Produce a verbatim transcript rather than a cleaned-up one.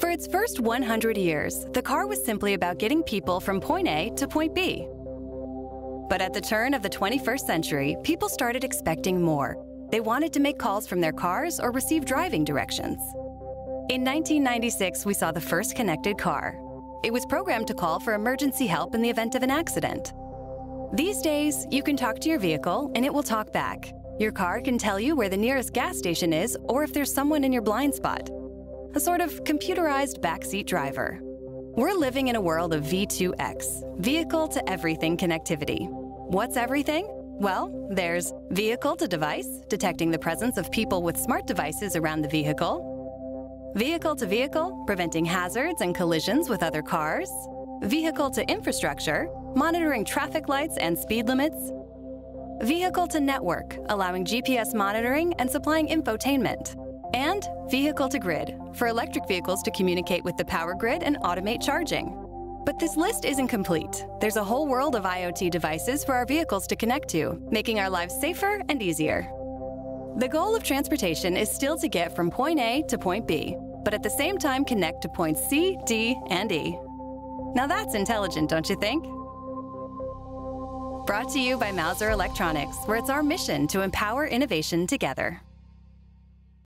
For its first one hundred years, the car was simply about getting people from point A to point B. But at the turn of the twenty-first century, people started expecting more. They wanted to make calls from their cars or receive driving directions. In nineteen ninety-six, we saw the first connected car. It was programmed to call for emergency help in the event of an accident. These days, you can talk to your vehicle and it will talk back. Your car can tell you where the nearest gas station is or if there's someone in your blind spot. A sort of computerized backseat driver. We're living in a world of V two X, vehicle-to-everything connectivity. What's everything? Well, there's vehicle-to-device, detecting the presence of people with smart devices around the vehicle. Vehicle-to-vehicle, preventing hazards and collisions with other cars. Vehicle-to-infrastructure, monitoring traffic lights and speed limits. Vehicle-to-network, allowing G P S monitoring and supplying infotainment. And vehicle-to-grid, for electric vehicles to communicate with the power grid and automate charging. But this list isn't complete. There's a whole world of IoT devices for our vehicles to connect to, making our lives safer and easier. The goal of transportation is still to get from point A to point B, but at the same time connect to points C, D, and E. Now that's intelligent, don't you think? Brought to you by Mouser Electronics, where it's our mission to empower innovation together.